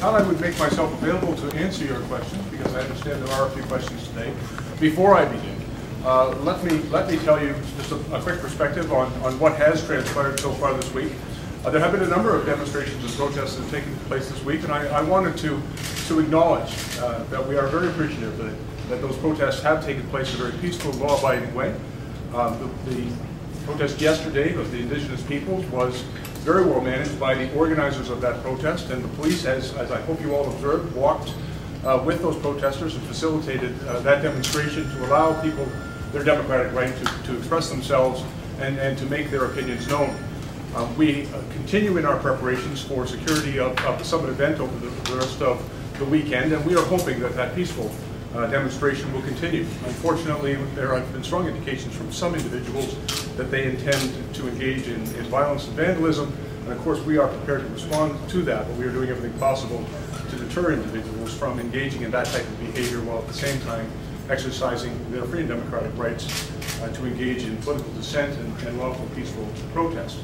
thought I would make myself available to answer your questions, because I understand there are a few questions today. Before I begin, let me tell you just a quick perspective on what has transpired so far this week. There have been a number of demonstrations and protests that have taken place this week, and I wanted to acknowledge that we are very appreciative that those protests have taken place in a very peaceful, law-abiding way. The protest yesterday of the Indigenous peoples was very well managed by the organizers of that protest, and the police, as I hope you all observed, walked with those protesters and facilitated that demonstration to allow people their democratic right to express themselves and to make their opinions known. We continue in our preparations for security of the summit event over the rest of the weekend, and we are hoping that that peaceful demonstration will continue. Unfortunately, there have been strong indications from some individuals that they intend to engage in violence and vandalism, and of course we are prepared to respond to that, but we are doing everything possible to deter individuals from engaging in that type of behavior while at the same time exercising their free and democratic rights to engage in political dissent and lawful, peaceful protest.